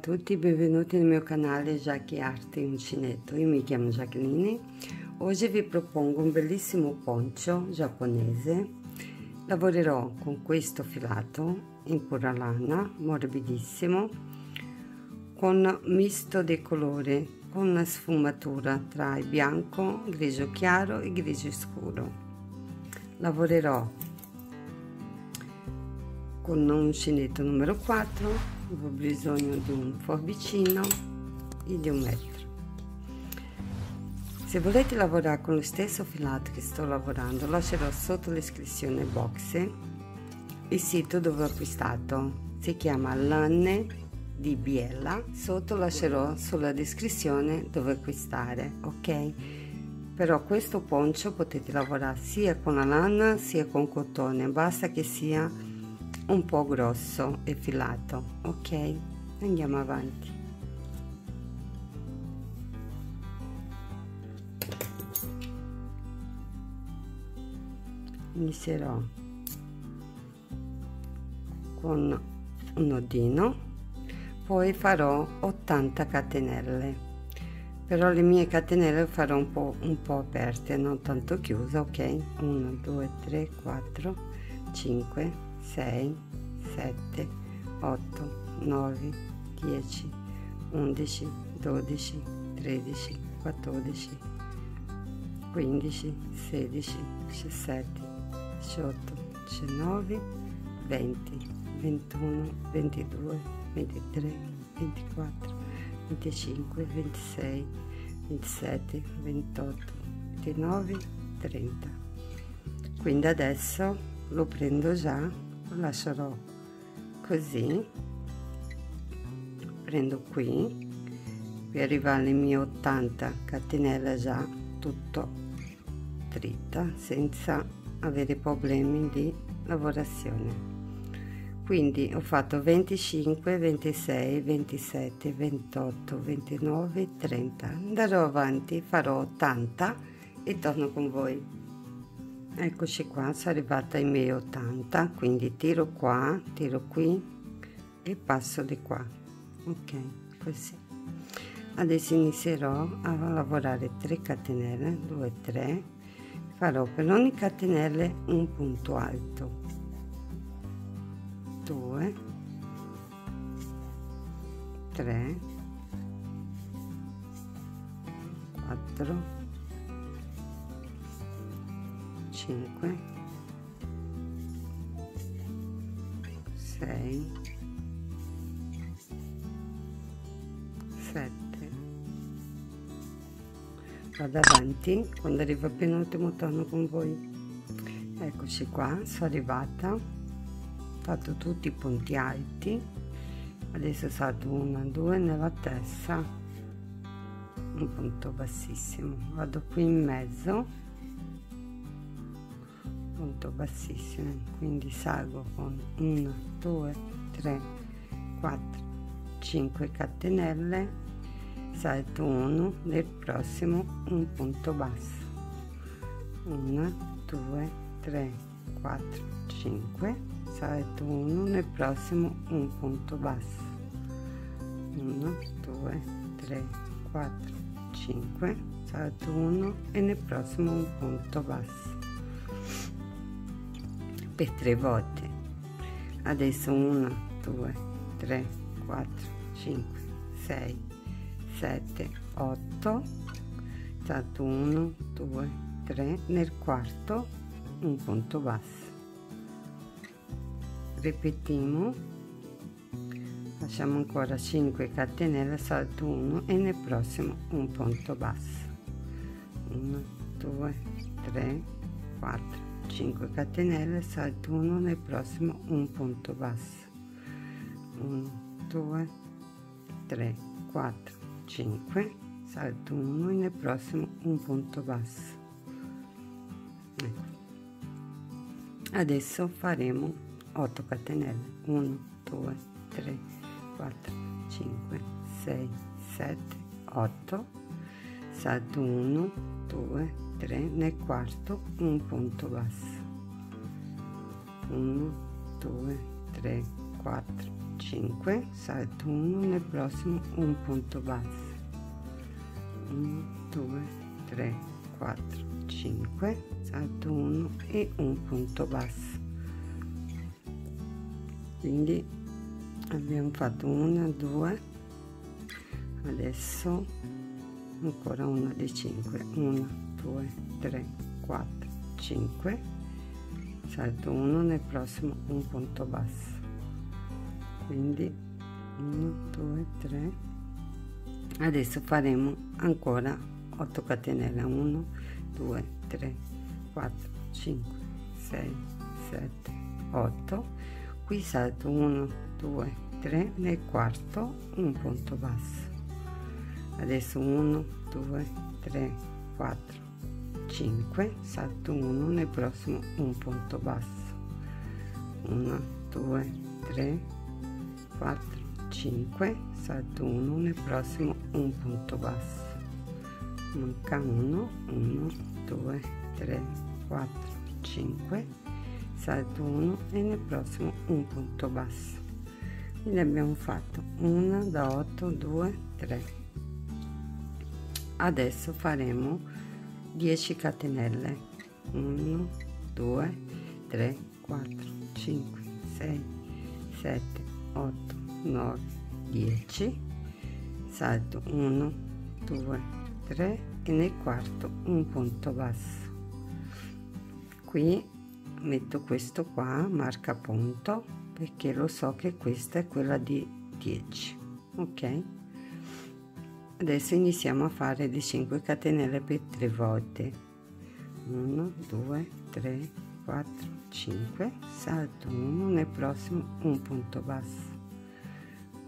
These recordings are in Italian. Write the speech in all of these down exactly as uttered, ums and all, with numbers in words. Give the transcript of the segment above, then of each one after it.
tutti, benvenuti nel mio canale Jacqueline Arte Uncinetto. Io mi chiamo Jacqueline. Oggi vi propongo un bellissimo poncho giapponese. Lavorerò con questo filato in pura lana, morbidissimo, con misto di colori, con una sfumatura tra il bianco, il grigio chiaro e il grigio scuro. Lavorerò con l'uncinetto numero quattro, ho bisogno di un forbicino e di un metro. Se volete lavorare con lo stesso filato che sto lavorando, lascerò sotto l'iscrizione box il sito dove ho acquistato, si chiama Lane di Biella. Sotto lascerò sulla descrizione dove acquistare, ok? Però questo poncho potete lavorare sia con la lana sia con cotone, basta che sia un po' grosso e filato, ok? Andiamo avanti. Inizierò con un nodino, poi farò ottanta catenelle, però le mie catenelle farò un po', un po' aperte, non tanto chiuse, ok? uno, due, tre, quattro, cinque, sei, sette, otto, nove, dieci, undici, dodici, tredici, quattordici, quindici, sedici, diciassette, diciotto, diciannove, venti, ventuno, ventidue, ventitré, ventiquattro, venticinque, ventisei, ventisette, ventotto, ventinove, trenta. Quindi adesso lo prendo già, lascerò così, prendo qui per arrivare alle mie ottanta catenelle già tutto dritta, senza avere problemi di lavorazione. Quindi ho fatto venticinque, ventisei, ventisette, ventotto, ventinove, trenta. Andrò avanti, farò ottanta e torno con voi. Eccoci qua, sono arrivata ai miei ottanta, quindi tiro qua, tiro qui e passo di qua, ok? Così adesso inizierò a lavorare tre catenelle, due, tre, farò per ogni catenelle un punto alto, due, tre, quattro, cinque, sei, sette. Vado avanti, quando arrivo al penultimo torno con voi. Eccoci qua, sono arrivata, ho fatto tutti i punti alti, adesso salto uno, due nella testa, un punto bassissimo, vado qui in mezzo, punto bassissimo, quindi salgo con uno, due, tre, quattro, cinque catenelle, salto uno, nel prossimo un punto basso, uno, due, tre, quattro, cinque, salto uno, nel prossimo un punto basso, uno, due, tre, quattro, cinque, salto uno e nel prossimo un punto basso, per tre volte. Adesso uno, due, tre, quattro, cinque, sei, sette, otto, salto uno, due, tre, nel quarto un punto basso, ripetiamo, facciamo ancora cinque catenelle, salto uno e nel prossimo un punto basso, uno, due, tre, quattro, cinque catenelle, salto uno, nel prossimo un punto basso, uno, due, tre, quattro, cinque, salto uno e nel prossimo un punto basso. Ecco. Adesso faremo otto catenelle, uno, due, tre, quattro, cinque, sei, sette, otto, salto uno, due, tre, nel quarto un punto basso, uno, due, tre, quattro, cinque, salto uno, nel prossimo un punto basso, uno due tre quattro cinque, salto uno e un punto basso. Quindi abbiamo fatto uno due, adesso ancora uno di cinque, uno due tre quattro cinque, salto uno, nel prossimo un punto basso. Quindi uno due tre, adesso faremo ancora otto catenelle, uno due tre quattro cinque sei sette otto. Qui salto uno due tre, nel quarto un punto basso. Adesso uno due tre quattro cinque, salto uno, nel prossimo un punto basso, uno due tre quattro cinque, salto uno, nel prossimo un punto basso, manca uno, uno due tre quattro cinque, salto uno e nel prossimo un punto basso. Quindi abbiamo fatto una da otto due tre. Adesso faremo dieci catenelle, uno due tre quattro cinque sei sette otto nove dieci, salto uno due tre e nel quarto un punto basso. Qui metto questo qua, marca punto, perché lo so che questa è quella di dieci. Ok, adesso iniziamo a fare le cinque catenelle per tre volte, uno due tre quattro cinque, salto uno, nel prossimo un punto basso,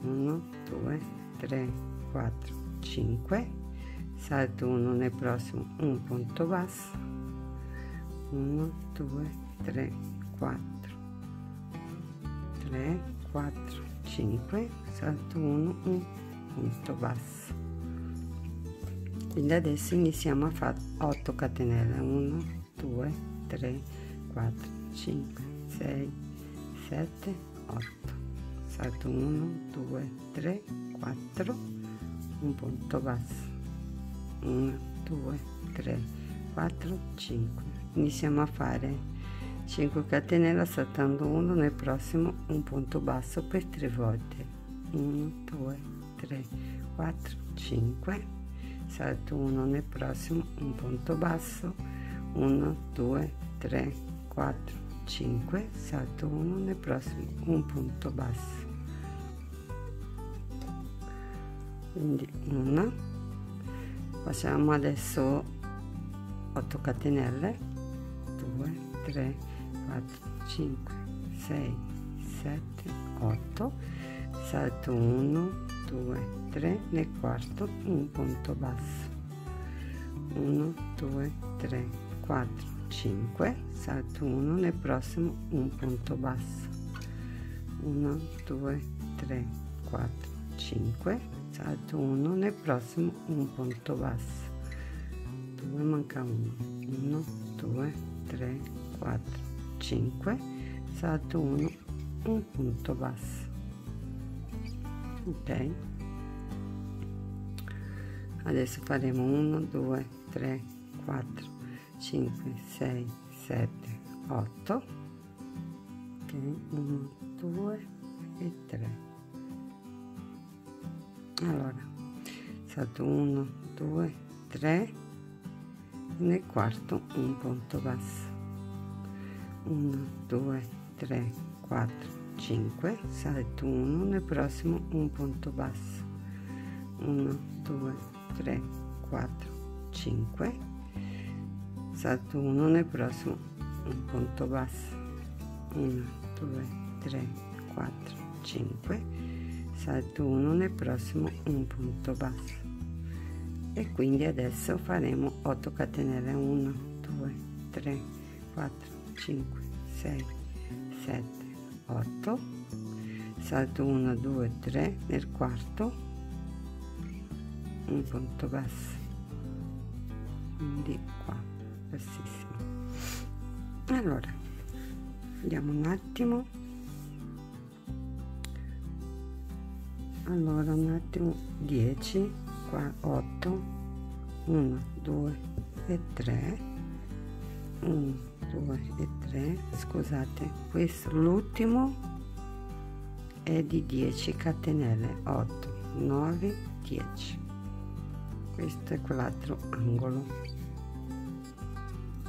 uno due tre quattro cinque, salto uno, nel prossimo un punto basso, uno due tre quattro tre quattro cinque, salto uno, un punto basso. Quindi adesso iniziamo a fare otto catenelle, uno due tre quattro cinque sei sette otto, salto uno due tre quattro, un punto basso, uno due tre quattro cinque. Iniziamo a fare cinque catenelle saltando uno, nel prossimo un punto basso per tre volte, uno due tre quattro cinque, salto uno, nel prossimo un punto basso, uno due tre quattro cinque, salto uno, nel prossimo un punto basso. Quindi una, facciamo adesso otto catenelle, due tre quattro cinque sei sette otto, salto uno due tre, nel quarto un punto basso, uno due tre quattro cinque, salto uno, nel prossimo un punto basso, uno due tre quattro cinque, salto uno, nel prossimo un punto basso, due, manca uno, uno due tre quattro cinque, salto uno, un punto basso. Ok, adesso faremo uno due tre quattro cinque sei sette otto, ok, uno due e tre. Allora salto uno due tre, nel quarto un punto basso, uno due tre quattro cinque, salto uno, nel prossimo un punto basso, uno due tre quattro cinque, salto uno, nel prossimo un punto basso, uno due tre quattro cinque, salto uno, nel prossimo un punto basso. E quindi adesso faremo otto catenelle, uno due tre quattro cinque sei sette otto, salto uno due tre, nel quarto un punto basso, quindi qua bassissimo. Allora vediamo un attimo, allora un attimo, dieci qua, otto, uno due e tre, uno due e tre, scusate, questo l'ultimo è di dieci catenelle, otto nove dieci, questo è quell'altro angolo,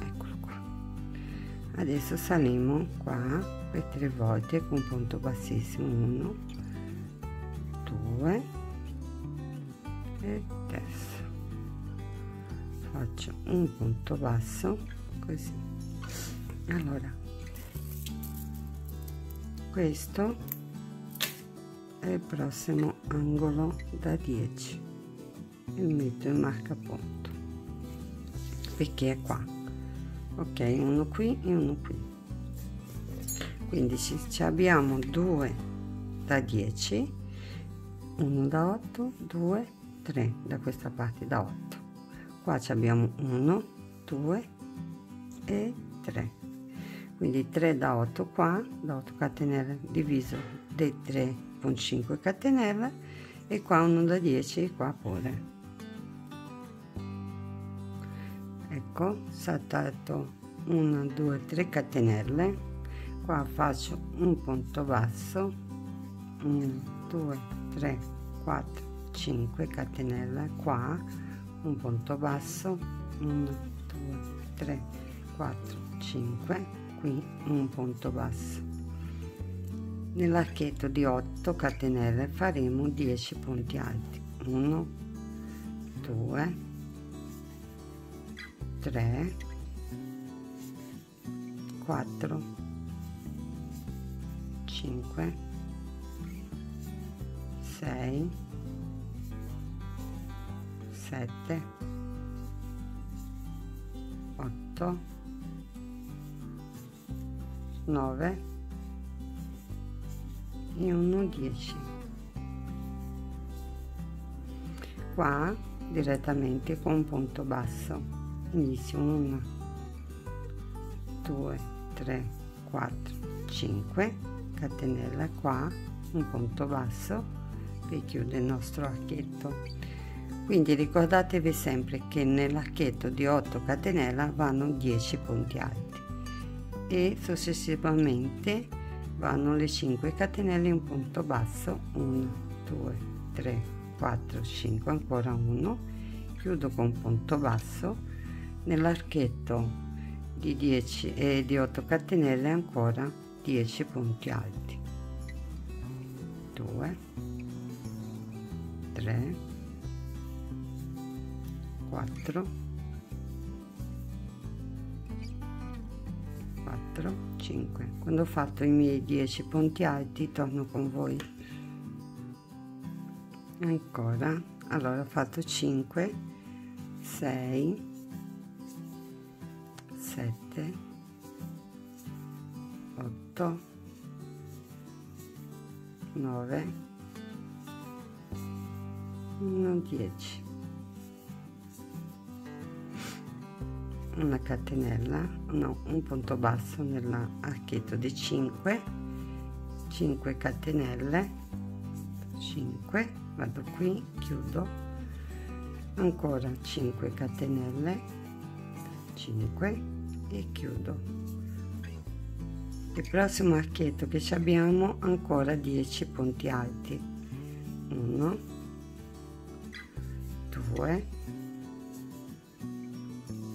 eccolo qua. Adesso saliamo qua per tre volte con punto bassissimo, uno due e terzo, faccio un punto basso così. Allora questo è il prossimo angolo da dieci e metto il marcapunto perché è qua, ok, uno qui e uno qui, quindi ci abbiamo due da dieci, uno da otto, due, tre da questa parte da otto, qua ci abbiamo uno, due e tre, quindi tre da otto qua, da otto catenelle diviso dei tre con cinque catenelle, e qua uno da dieci e qua pure, ecco, saltato uno, due, tre catenelle, qua faccio un punto basso, uno due tre quattro cinque catenelle, qua un punto basso, uno due tre quattro cinque, qui un punto basso, nell'archetto di otto catenelle faremo dieci punti alti, uno due tre quattro cinque sei sette otto nove e uno dieci, qua direttamente con un punto basso inizio, uno due tre quattro cinque catenella, qua un punto basso per chiudere il nostro archetto, quindi ricordatevi sempre che nell'archetto di otto catenella vanno dieci punti alti e successivamente vanno le cinque catenelle in punto basso, uno due tre quattro cinque, ancora uno, chiudo con un punto basso, nell'archetto di dieci e eh, di otto catenelle ancora dieci punti alti, due tre quattro quattro cinque, quando ho fatto i miei dieci punti alti torno con voi ancora. Allora ho fatto cinque sei sette otto nove uno dieci, una catenella, no, un punto basso nell'archetto di cinque cinque catenelle, cinque, vado qui, chiudo, ancora cinque catenelle, cinque e chiudo. Il prossimo archetto che ci abbiamo ancora dieci punti alti, uno due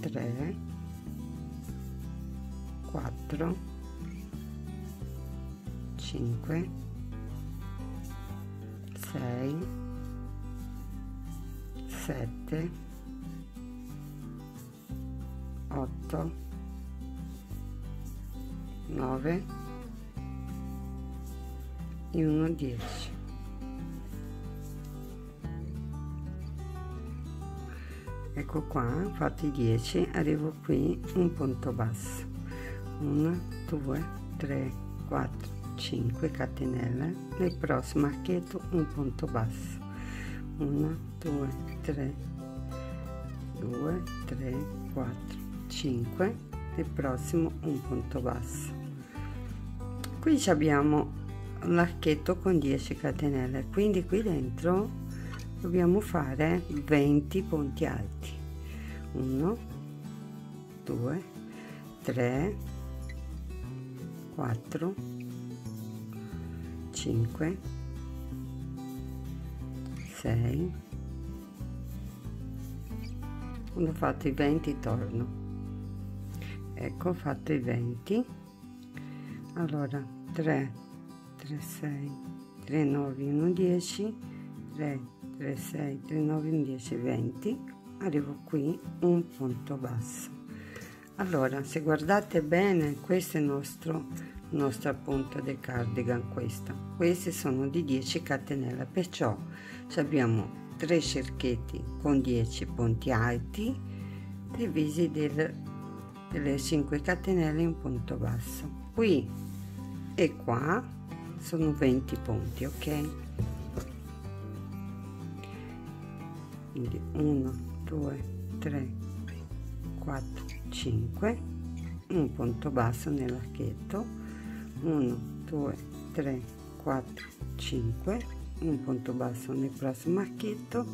tre quattro cinque sei sette otto nove e uno dieci, ecco qua, fatti dieci, arrivo qui, un punto basso, uno due tre quattro cinque catenelle, nel prossimo archetto un punto basso, uno due tre due tre quattro cinque, nel prossimo un punto basso. Qui abbiamo un archetto con dieci catenelle, quindi qui dentro dobbiamo fare venti punti alti. Uno due tre quattro cinque sei. Quando ho fatto i venti torno, ecco, ho fatto i venti. Allora tre tre sei tre nove uno dieci tre tre sei tre nove uno dieci, venti, arrivo qui, un punto basso. Allora, se guardate bene, questo è il nostro nostro appunto del cardigan. Questa questi sono di dieci catenelle, perciò abbiamo tre cerchietti con dieci punti alti divisi del, delle cinque catenelle in punto basso. Qui e qua sono venti punti, ok? Quindi uno due tre quattro cinque, un punto basso nell'archetto, uno due tre quattro cinque, un punto basso nel prossimo archetto,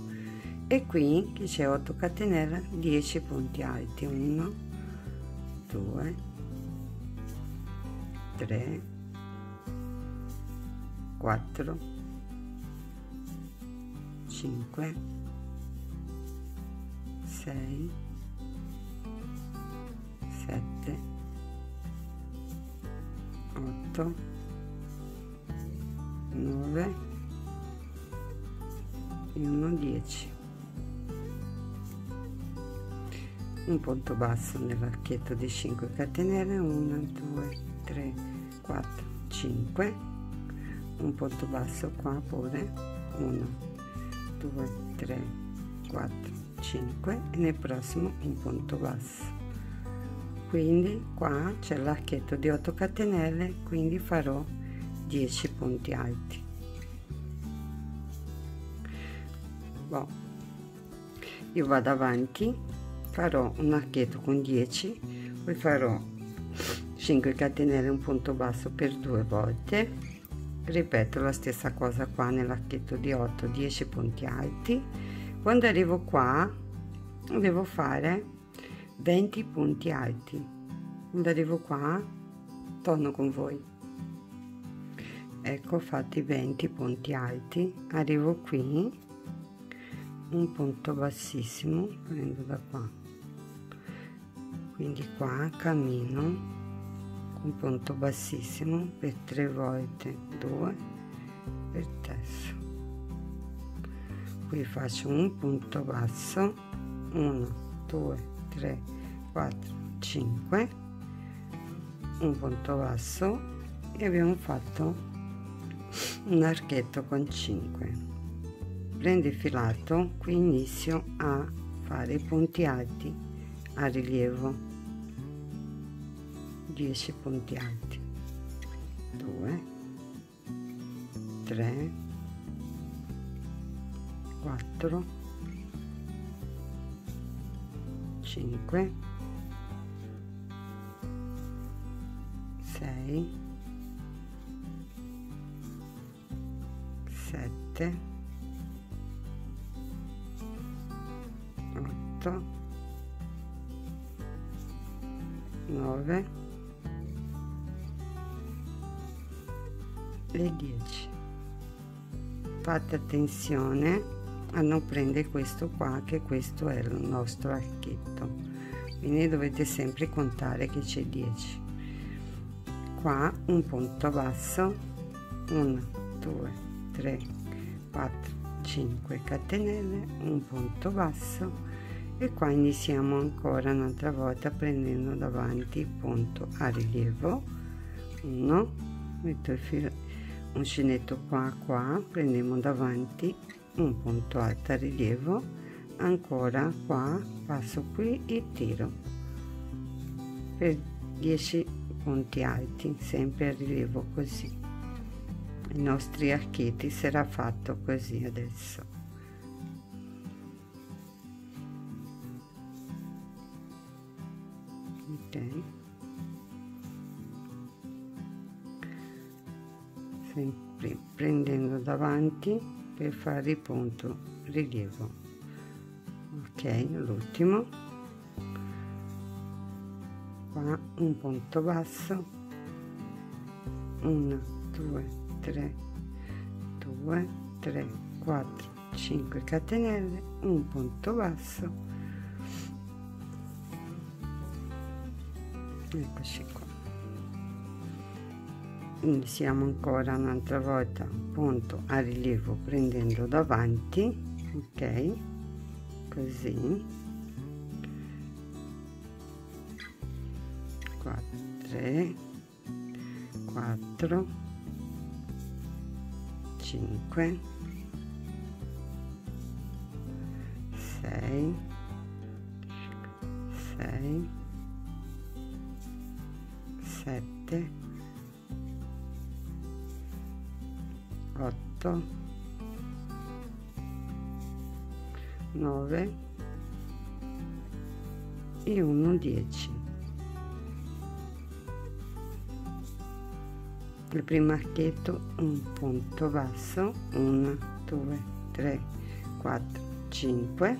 e qui che c'è otto catenelle, dieci punti alti, uno due tre quattro cinque sei sette otto nove e uno dieci, un punto basso nell'archetto di cinque catenelle, uno due tre quattro cinque, un punto basso qua pure, uno due tre quattro cinque, e nel prossimo un punto basso. Quindi qua c'è l'archetto di otto catenelle, quindi farò dieci punti alti. Boh. Io vado avanti, farò un archetto con dieci, poi farò cinque catenelle, un punto basso per due volte, ripeto la stessa cosa qua nell'archetto di otto, dieci punti alti. Quando arrivo qua devo fare venti punti alti. Quando arrivo qua torno con voi, ecco, ho fatto i venti punti alti, arrivo qui, un punto bassissimo, prendo da qua, quindi qua cammino, un punto bassissimo per tre volte, due per terzo, qui faccio un punto basso, uno due tre quattro cinque, un punto basso, e abbiamo fatto un archetto con cinque. Prendo il filato, qui inizio a fare i punti alti a rilievo, dieci punti alti, due tre quattro cinque sei sette otto nove e dieci. Fate attenzione a non prendere questo qua, che questo è il nostro archetto, quindi dovete sempre contare che c'è dieci qua, un punto basso, uno due tre quattro cinque catenelle, un punto basso, e qua iniziamo ancora un'altra volta prendendo davanti il punto a rilievo, uno, metto il filo uncinetto qua, qua prendiamo davanti un punto alto a rilievo, ancora qua passo qui e tiro per dieci punti alti sempre a rilievo. Così i nostri archetti sarà fatto così. Adesso ok, sempre prendendo davanti per fare il punto rilievo. Ok, l'ultimo qua, un punto basso, uno due tre due tre quattro cinque catenelle, un punto basso, eccoci qua. Iniziamo ancora un'altra volta, punto a rilievo prendendo davanti, ok, così tre quattro cinque sei sette sette otto nove e uno dieci. Il primo archetto, un punto basso, uno due tre quattro cinque,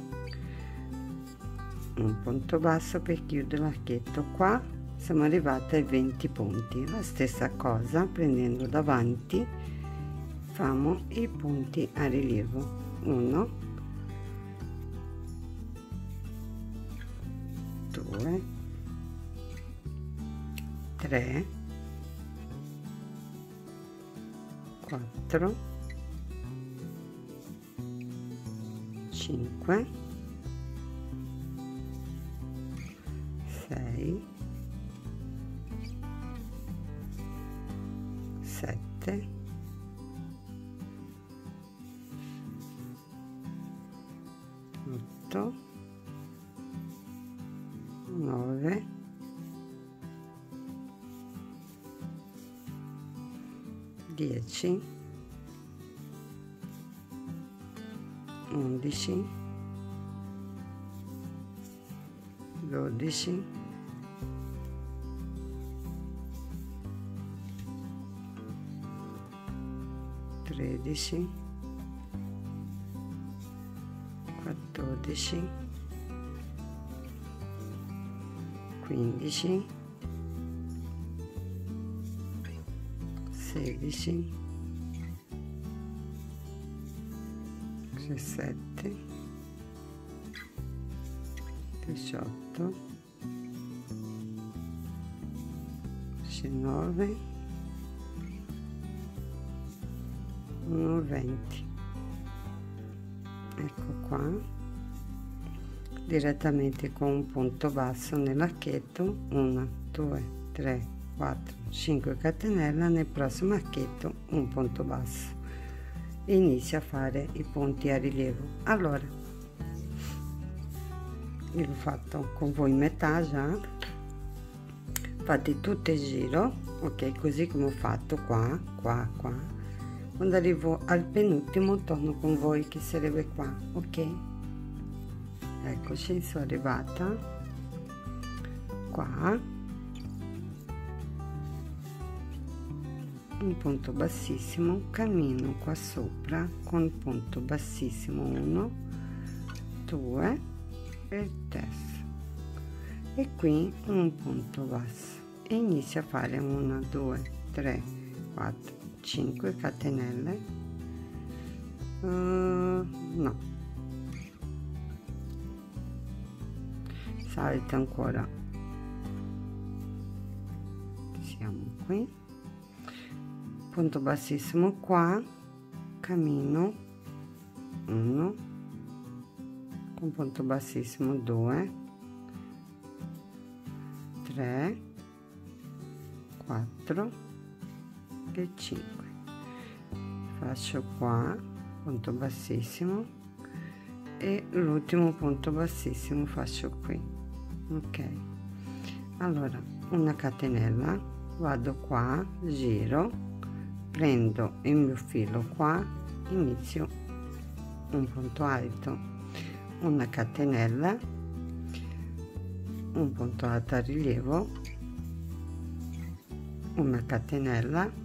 un punto basso per chiudere l'archetto. Qua siamo arrivati ai venti punti, la stessa cosa, prendendo davanti facciamo i punti a rilievo, tre quattordici quindici dodici sedici diciassette diciotto diciannove venti. Ecco qua, direttamente con un punto basso nell'archetto, uno due tre quattro cinque catenella, nel prossimo archetto un punto basso, inizia a fare i punti a rilievo. Allora, io l'ho fatto con voi metà già, fate tutto il giro, ok, così come ho fatto qua, qua, qua. Quando arrivo al penultimo torno con voi, che sarebbe qua, ok. Eccoci, sono arrivata qua, un punto bassissimo, cammino qua sopra con punto bassissimo, uno due e il terzo, e qui un punto basso, e inizio a fare uno due tre quattro cinque catenelle, uh, no, salto ancora, siamo qui, punto bassissimo qua, cammino uno con punto bassissimo, due tre quattro e cinque, faccio qua punto bassissimo e l'ultimo punto bassissimo faccio qui, ok. Allora, una catenella, vado qua, giro, prendo il mio filo qua, inizio un punto alto, una catenella, un punto alto a rilievo, una catenella,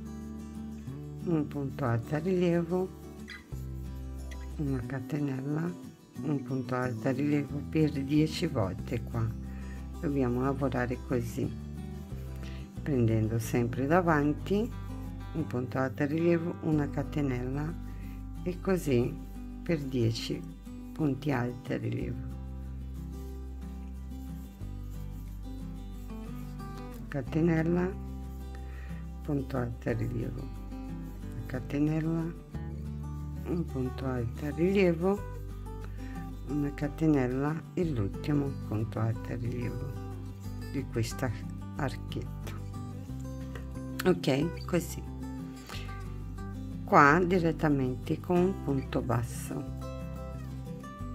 un punto alto a rilievo, una catenella, un punto alto a rilievo per dieci volte. Qua dobbiamo lavorare così, prendendo sempre davanti un punto alto a rilievo, una catenella e così per dieci punti alti a rilievo, catenella, punto alto a rilievo, catenella, un punto alto a rilievo, una catenella e l'ultimo punto alto a rilievo di questa archetto. Ok, così qua direttamente con un punto basso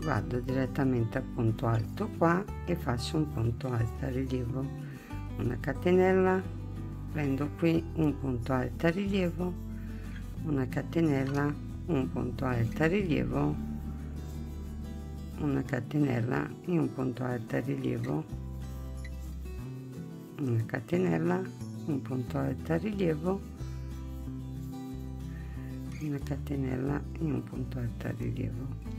vado direttamente al punto alto qua e faccio un punto alto a rilievo, una catenella, prendo qui un punto alto a rilievo, una catenella, un punto alto a rilievo, una catenella e un punto alto a rilievo, una catenella, un punto alto a rilievo, una catenella e un punto alto a rilievo.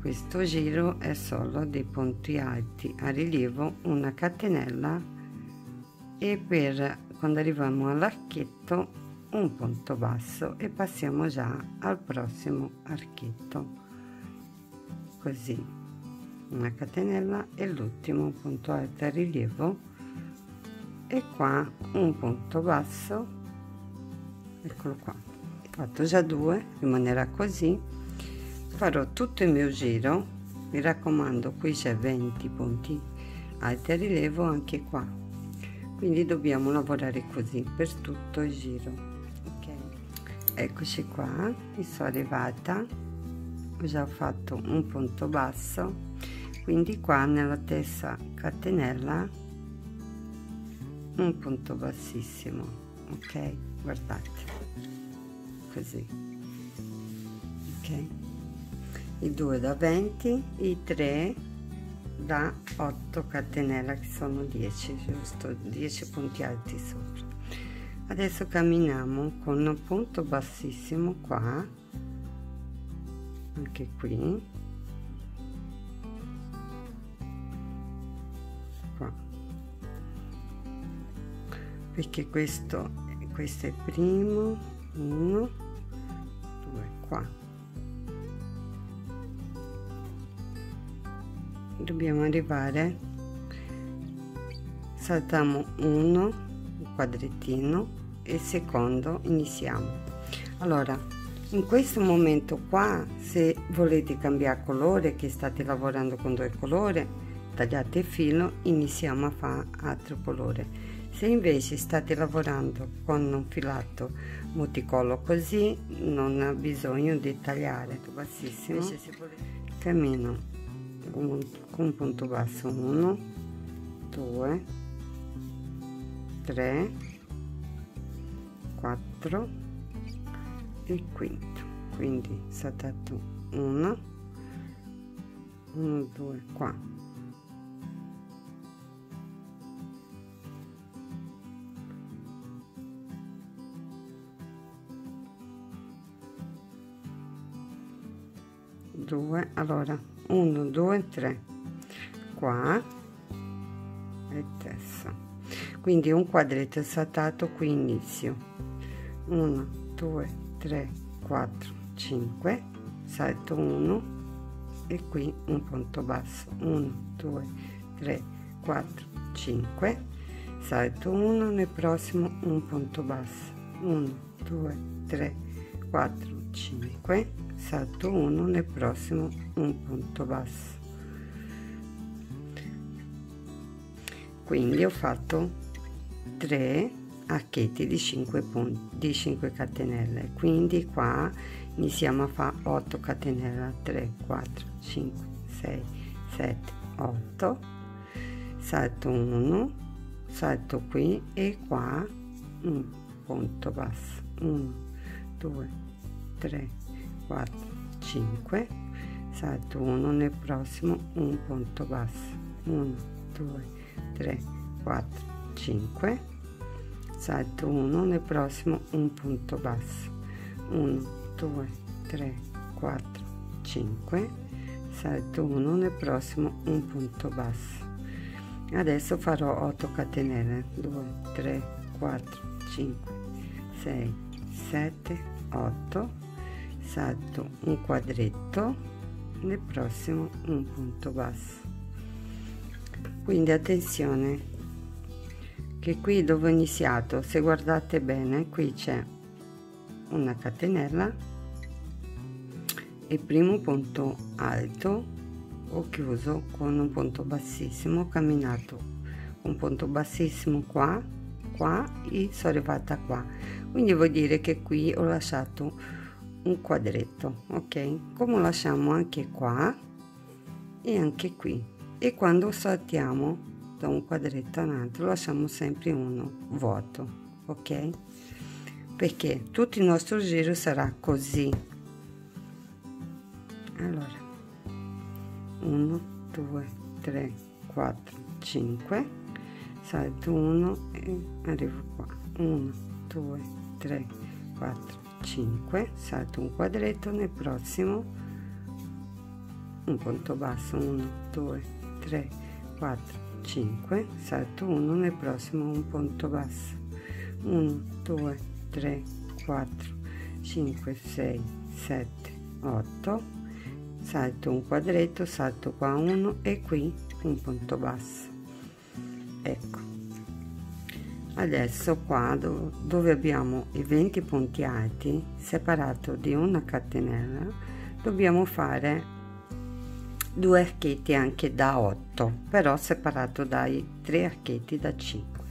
Questo giro è solo dei punti alti a rilievo, una catenella e per quando arriviamo all'archetto un punto basso e passiamo già al prossimo archetto, così una catenella e l'ultimo punto alto a rilievo e qua un punto basso, eccolo qua, ho fatto già due, rimanerà così. Farò tutto il mio giro, mi raccomando, qui c'è venti punti alti a rilievo anche qua, quindi dobbiamo lavorare così per tutto il giro. Ok, eccoci qua, mi sono arrivata, ho già fatto un punto basso, quindi qua nella terza catenella un punto bassissimo. Ok, guardate così, ok, i due da venti, i tre da otto catenella che sono dieci, giusto, dieci punti alti sopra. Adesso camminiamo con un punto bassissimo qua, anche qui, qua, perché questo, questo è il primo, uno, due, qua dobbiamo arrivare, saltiamo uno, un quadrettino e secondo iniziamo. Allora in questo momento qua, se volete cambiare colore, che state lavorando con due colori, tagliate il filo, iniziamo a fare altro colore. Se invece state lavorando con un filato multicollo così, non ha bisogno di tagliare bassissimo, invece se volete cammino con un punto basso uno, due, tre, quattro e quinto, quindi saltato uno, uno, due qua, due, allora uno, due, tre qua e terzo, quindi un quadretto saltato, qui inizio uno, due, tre, quattro, cinque, salto uno e qui un punto basso uno, due, tre, quattro, cinque, salto uno, nel prossimo un punto basso uno, due, tre, quattro, cinque, salto uno, nel prossimo un punto basso. Quindi ho fatto tre archetti di cinque punti, di cinque catenelle, quindi qua iniziamo a fare otto catenelle, tre, quattro, cinque, sei, sette, otto, salto uno, salto qui e qua un punto basso uno, due, tre, quattro, cinque, salto uno, nel prossimo un punto basso uno, due, tre, quattro, cinque, salto uno, nel prossimo un punto basso, uno due tre quattro cinque, salto uno, nel prossimo un punto basso. Adesso farò otto catenelle, due tre quattro cinque sei sette otto, salto un quadretto, nel prossimo un punto basso. Quindi attenzione che qui dove ho iniziato, se guardate bene, qui c'è una catenella e primo punto alto, ho chiuso con un punto bassissimo, ho camminato un punto bassissimo qua qua e sono arrivata qua, quindi vuol dire che qui ho lasciato un quadretto, ok, come lasciamo anche qua e anche qui. E quando saltiamo da un quadretto all'altro lasciamo sempre uno vuoto, ok, perché tutto il nostro giro sarà così. Allora uno due tre quattro cinque, salto uno e arrivo qua, uno due tre quattro cinque, salto un quadretto, nel prossimo un punto basso, uno due tre quattro cinque, salto uno, nel prossimo un punto basso, uno due tre quattro cinque sei sette otto, salto un quadretto, salto qua uno e qui un punto basso. Ecco, adesso qua do, dove abbiamo i venti punti alti separato di una catenella, dobbiamo fare due archetti anche da otto, però separato dai tre archetti da cinque.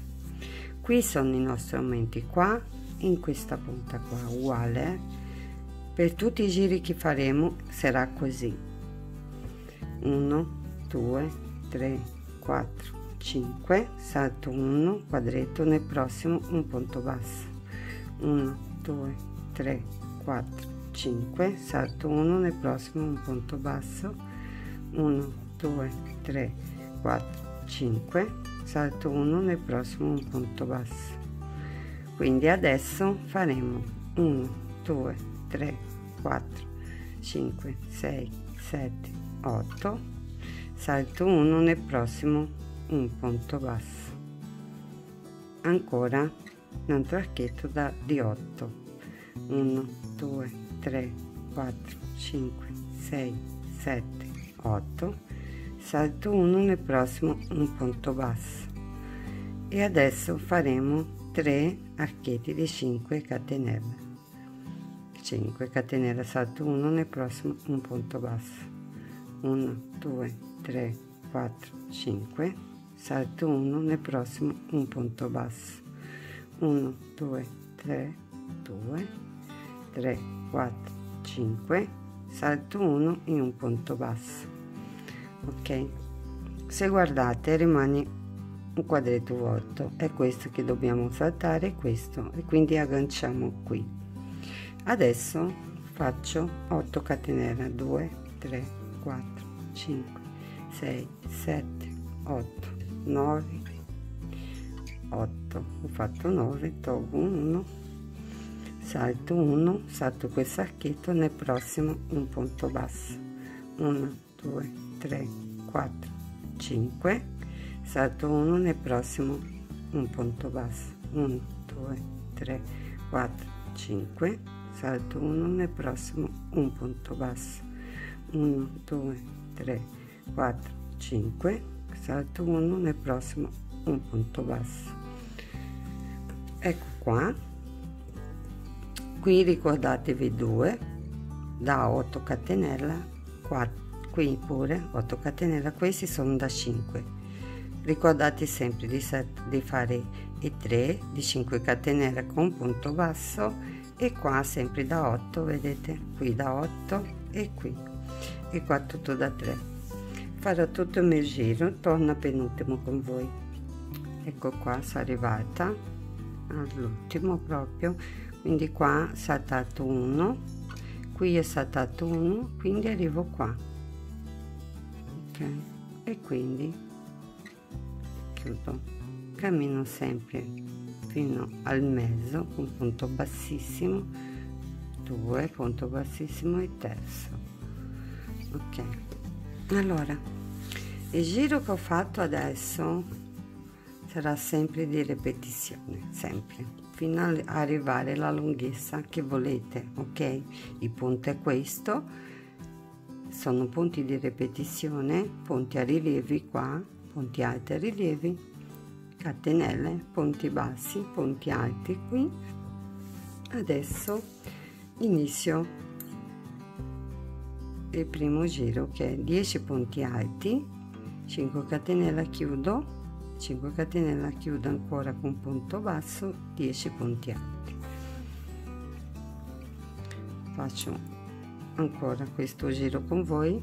Qui sono i nostri aumenti qua, in questa punta qua uguale, per tutti i giri che faremo sarà così. Uno due tre quattro cinque, salto uno quadretto, nel prossimo un punto basso, uno due tre quattro cinque, salto uno, nel prossimo un punto basso, uno due tre quattro cinque, salto uno, nel prossimo un punto basso. Quindi adesso faremo uno due tre quattro cinque sei sette otto, salto uno, nel prossimo un punto basso, ancora un altro archetto da di otto, uno due tre quattro cinque sei sette otto, salto uno, nel prossimo un punto basso. E adesso faremo tre archetti di cinque catenelle, cinque catenelle, salto uno, nel prossimo un punto basso, uno due tre quattro cinque, salto uno, nel prossimo un punto basso, uno due tre due tre quattro cinque, salto uno in un punto basso, ok. Se guardate rimane un quadretto vuoto, è questo che dobbiamo saltare, questo, e quindi agganciamo qui. Adesso faccio otto catenelle, due tre quattro cinque sei sette otto nove otto, ho fatto nove, tolgo uno, salto uno, salto questo archetto, nel prossimo un punto basso, uno due tre quattro cinque, salto uno, nel prossimo un punto basso, uno due tre quattro cinque, salto uno, nel prossimo un punto basso, uno due tre quattro cinque, salto uno, nel prossimo un punto basso. Ecco qua. Qui ricordatevi due da otto catenella, quattro qui pure otto catenella, questi sono da cinque. Ricordate sempre di, di fare i tre di cinque catenella con punto basso, e qua sempre da otto, vedete, qui da otto e qui, e qua tutto da tre. Farò tutto il mio giro, torno al penultimo con voi. Ecco qua, sono arrivata all'ultimo proprio, quindi qua saltato uno, qui ho saltato uno, quindi arrivo qua, ok, e quindi chiudo, cammino sempre fino al mezzo con punto bassissimo, due, punto bassissimo e terzo. Ok, allora il giro che ho fatto adesso sarà sempre di ripetizione, sempre fino ad arrivare alla lunghezza che volete. Ok, il punto è questo, sono punti di ripetizione, punti a rilievi qua, punti alti a rilievi, catenelle, punti bassi, punti alti qui. Adesso inizio il primo giro che è dieci punti alti, cinque catenelle, chiudo, cinque catenelle, chiudo ancora con punto basso, dieci punti alti. Faccio ancora questo giro con voi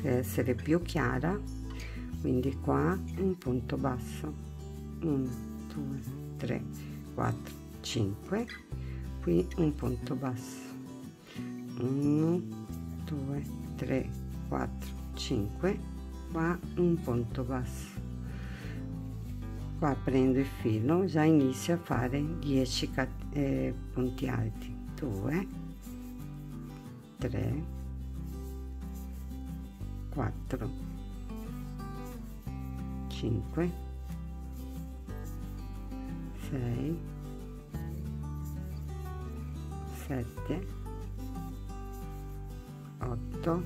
per essere più chiara, quindi qua un punto basso, uno due tre quattro cinque, qui un punto basso, uno due tre quattro cinque, qua un punto basso, qua prendo il filo, già inizio a fare dieci eh, punti alti, due tre quattro cinque sei sette otto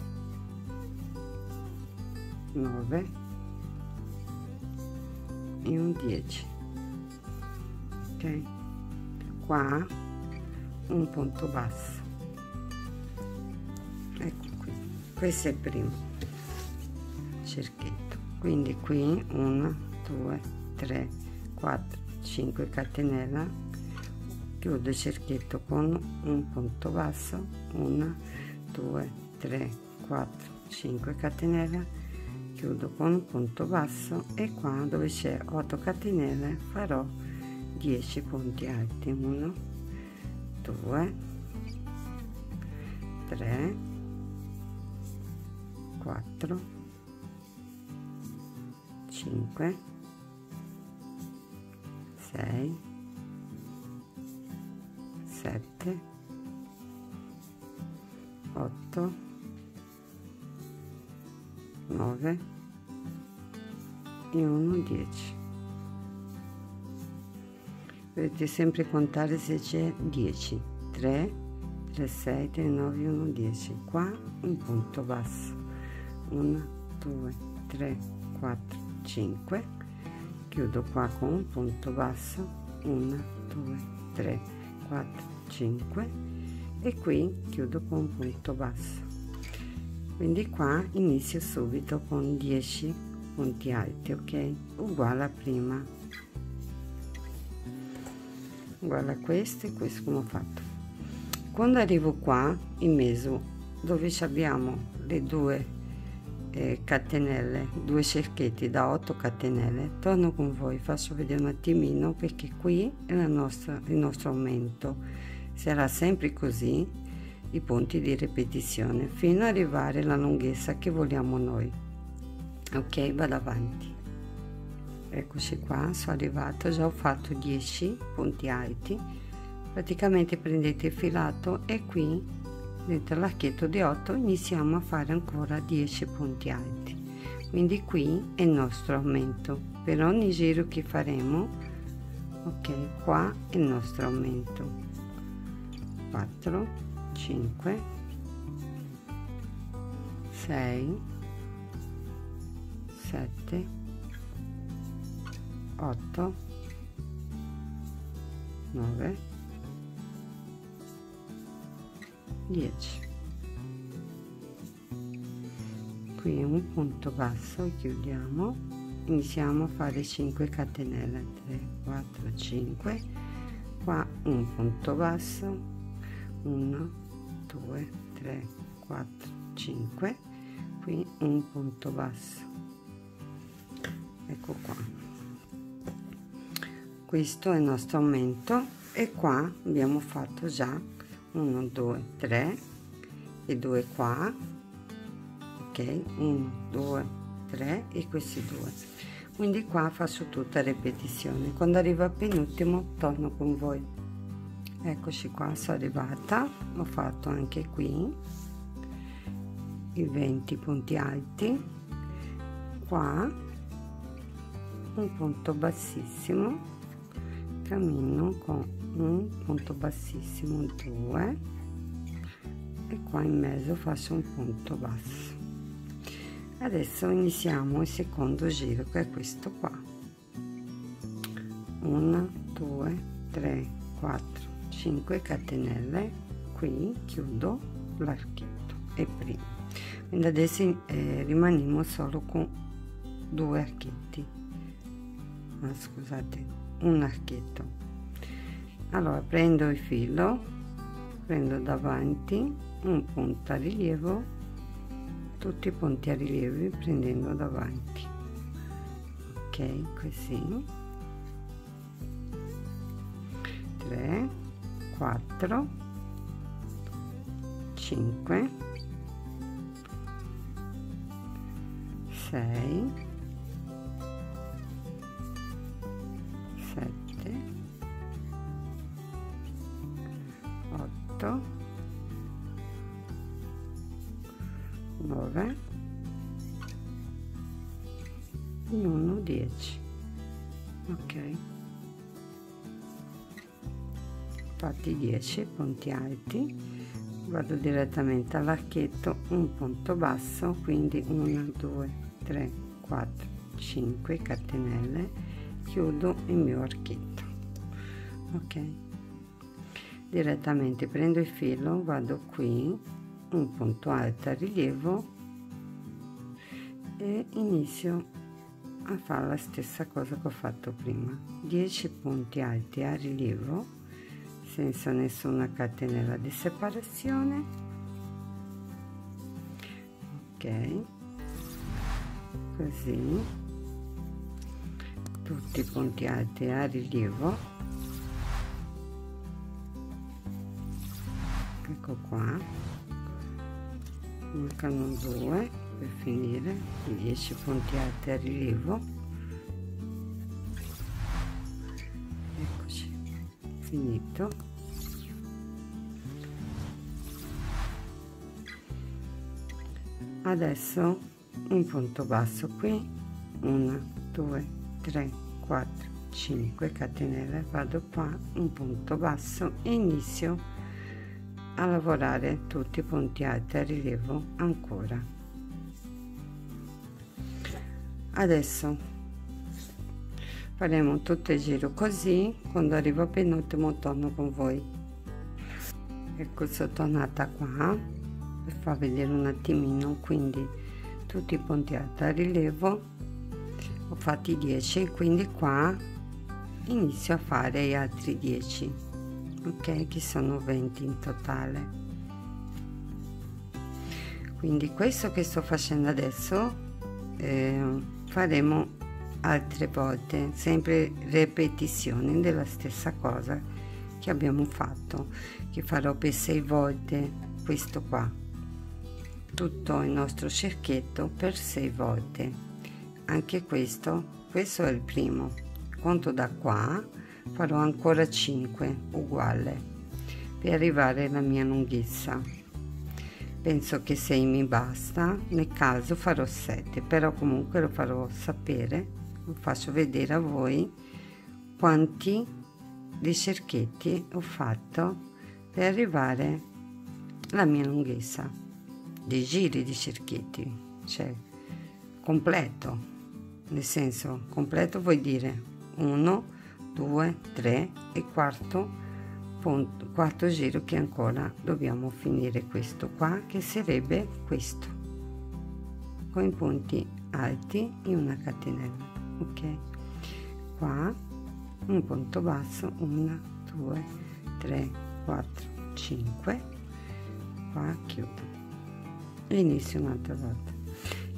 nove e un dieci. Ok, qua un punto basso. Questo è il primo cerchietto, quindi qui uno due tre quattro cinque catenella, chiudo il cerchietto con un punto basso, uno due tre quattro cinque catenella, chiudo con un punto basso e qua dove c'è otto catenelle farò dieci punti alti, uno due tre quattro cinque sei sette otto nove e uno dieci. Dovete sempre contare se c'è dieci, tre tre sei tre nove uno dieci, qua un punto basso, uno due tre quattro cinque, chiudo qua con un punto basso, uno due tre quattro cinque e qui chiudo con un punto basso, quindi qua inizio subito con dieci punti alti. Ok, uguale a prima, uguale a questo e questo come ho fatto. Quando arrivo qua in mezzo dove abbiamo le due catenelle, due cerchietti da otto catenelle, torno con voi, faccio vedere un attimino, perché qui è la nostra, il nostro aumento sarà sempre così, i punti di ripetizione fino ad arrivare alla lunghezza che vogliamo noi. Ok, vado avanti. Eccoci qua, sono arrivato, già ho fatto dieci punti alti, praticamente prendete il filato e qui dentro l'archetto di otto iniziamo a fare ancora dieci punti alti, quindi qui è il nostro aumento per ogni giro che faremo. Ok, qua è il nostro aumento, quattro cinque sei sette otto nove dieci, qui un punto basso, chiudiamo, iniziamo a fare cinque catenelle, tre quattro cinque, qua un punto basso, uno due tre quattro cinque, qui un punto basso. Ecco qua, questo è il nostro aumento e qua abbiamo fatto già uno due tre e due qua. Ok, uno due tre e questi due, quindi qua faccio tutta ripetizione. Quando arrivo al penultimo torno con voi. Eccoci qua, sono arrivata, ho fatto anche qui i venti punti alti, qua un punto bassissimo, cammino con un punto bassissimo, due, e qua in mezzo faccio un punto basso. Adesso iniziamo il secondo giro, che è questo qua. Uno due tre quattro cinque catenelle, qui chiudo l'archetto e primo, quindi adesso eh, rimaniamo solo con due archetti, ah, scusate, un archetto. Allora prendo il filo, prendo davanti un punto a rilievo, tutti i punti a rilievi prendendo davanti, ok, così tre quattro cinque sei sette otto nove uno dieci, ok, fatti dieci punti alti. Vado direttamente all'archetto, un punto basso, quindi uno due tre quattro cinque catenelle, chiudo il mio archetto, ok. Direttamente prendo il filo, vado qui, un punto alto a rilievo, e inizio a fare la stessa cosa che ho fatto prima, dieci punti alti a rilievo senza nessuna catenella di separazione, ok, così tutti i punti alti a rilievo, ecco qua, mancano due per finire, dieci punti alti a rilievo, eccoci, finito. Adesso un punto basso qui, uno due tre quattro cinque catenelle, vado qua, un punto basso, e inizio a lavorare tutti i punti alti a rilievo ancora. Adesso faremo tutto il giro così, quando arrivo al penultimo torno con voi. Ecco, sono tornata qua per far vedere un attimino, quindi tutti i punti alti a rilievo ho fatti dieci, quindi qua inizio a fare gli altri dieci, ok, che sono venti in totale. Quindi questo che sto facendo adesso eh, faremo altre volte, sempre ripetizione della stessa cosa che abbiamo fatto, che farò per sei volte questo qua, tutto il nostro cerchietto per sei volte. Anche questo, questo è il primo, conto da qua, farò ancora cinque uguale per arrivare alla mia lunghezza. Penso che sei mi basta, nel caso farò sette, però comunque lo farò sapere, lo faccio vedere a voi quanti di cerchietti ho fatto per arrivare alla mia lunghezza, dei giri di cerchietti, cioè completo, nel senso completo vuol dire uno due tre e quarto punto, quarto giro, che ancora dobbiamo finire questo qua, che sarebbe questo con i punti alti in una catenella, ok, qua un punto basso, uno due tre quattro cinque, qua chiudo e inizio un'altra volta.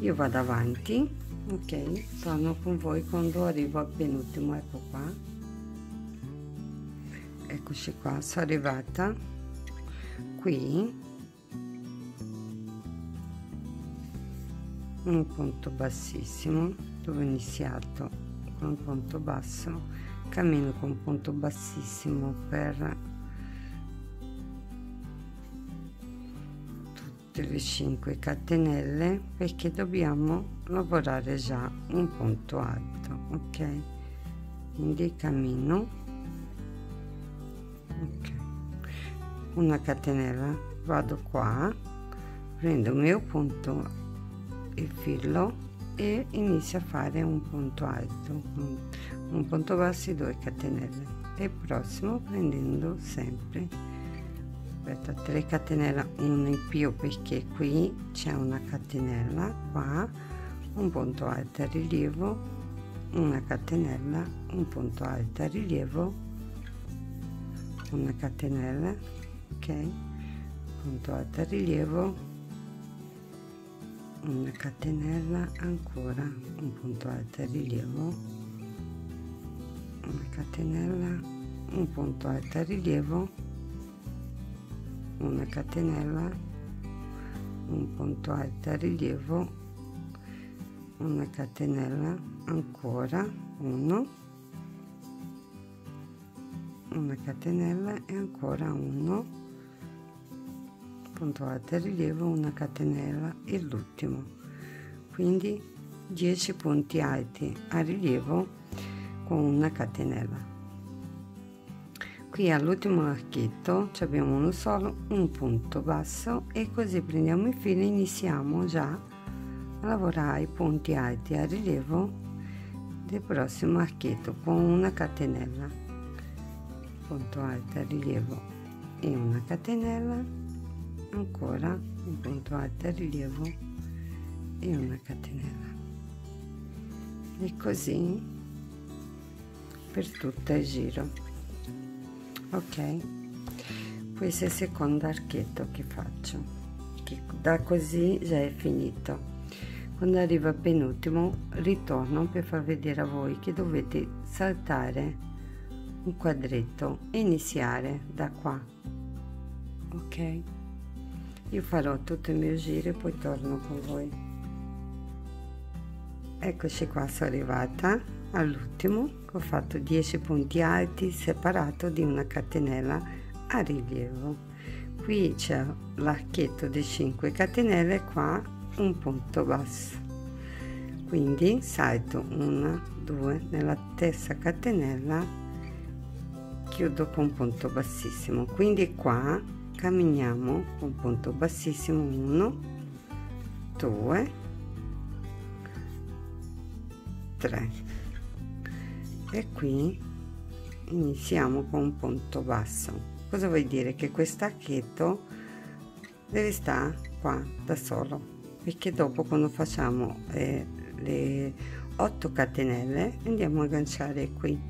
Io vado avanti, ok, torno con voi quando arrivo al penultimo. Ecco qua, eccoci qua, sono arrivata qui, un punto bassissimo, dove ho iniziato con un punto basso, cammino con un punto bassissimo per tutte le cinque catenelle, perché dobbiamo lavorare già un punto alto, ok? Quindi cammino, ok, una catenella, vado qua, prendo il mio punto e filo e inizio a fare un punto alto, un punto basso e due catenelle, e prossimo prendendo sempre, aspetta, tre catenelle, una in più perché qui c'è una catenella, qua un punto alto a rilievo, una catenella, un punto alto a rilievo, una catenella, ok, punto alto a rilievo, una catenella, ancora un punto alto a rilievo, una catenella, un punto alto a rilievo, una catenella, un punto alto a rilievo, una catenella, ancora uno, una catenella e ancora uno, punto alto a rilievo, una catenella e l'ultimo. Quindi dieci punti alti a rilievo con una catenella. Qui all'ultimo archetto abbiamo uno solo, un punto basso, e così prendiamo il filo e iniziamo già a lavorare i punti alti a rilievo del prossimo archetto con una catenella, punto alto a rilievo e una catenella, ancora un punto alto a rilievo e una catenella, e così per tutto il giro, ok? Questo è il secondo archetto che faccio, che da così già è finito. Quando arriva al penultimo ritorno per far vedere a voi che dovete saltare un quadretto e iniziare da qua, ok? Io farò tutto il mio giro e poi torno con voi. Eccoci qua, sono arrivata all'ultimo, ho fatto dieci punti alti separato di una catenella a rilievo. Qui c'è l'archetto di cinque catenelle, qua un punto basso, quindi salto una, due nella terza catenella, chiudo con un punto bassissimo, quindi qua camminiamo con punto bassissimo, uno due tre, e qui iniziamo con un punto basso. Cosa vuol dire? Che questo archetto deve stare qua da solo, perché dopo quando facciamo eh, le otto catenelle andiamo a agganciare qui.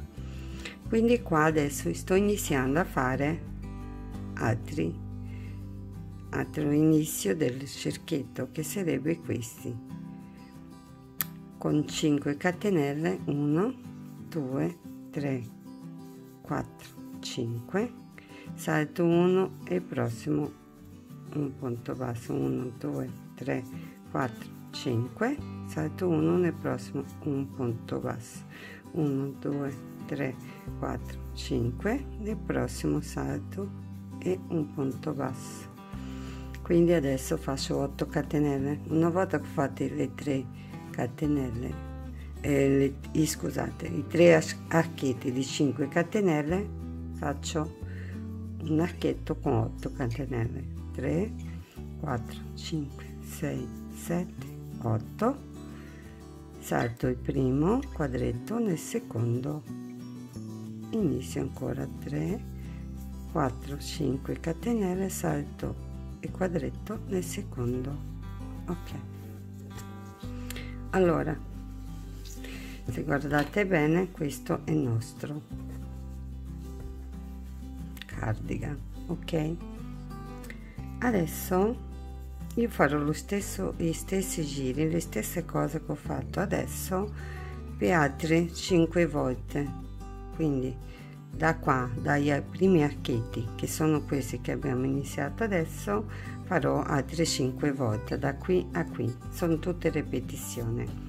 Quindi qua adesso sto iniziando a fare altri altro inizio del cerchietto, che sarebbe questi con cinque catenelle, uno due tre quattro cinque, salto uno e prossimo un punto basso, uno due tre quattro cinque, salto uno nel prossimo un punto basso, uno due tre quattro cinque, nel prossimo salto e un punto basso. Quindi adesso faccio otto catenelle. Una volta che fate le tre catenelle, eh, le, scusate, i tre archetti di cinque catenelle, faccio un archetto con otto catenelle, tre quattro cinque sei sette otto, salto il primo quadretto, nel secondo inizio ancora tre quattro cinque catenelle, salto e quadretto nel secondo, ok? Allora, se guardate bene, questo è il nostro cardigan, ok? Adesso io farò lo stesso, gli stessi giri, le stesse cose che ho fatto adesso per altre cinque volte. Quindi da qua, dai primi archetti che sono questi che abbiamo iniziato adesso, farò altre cinque volte da qui a qui. Sono tutte ripetizioni.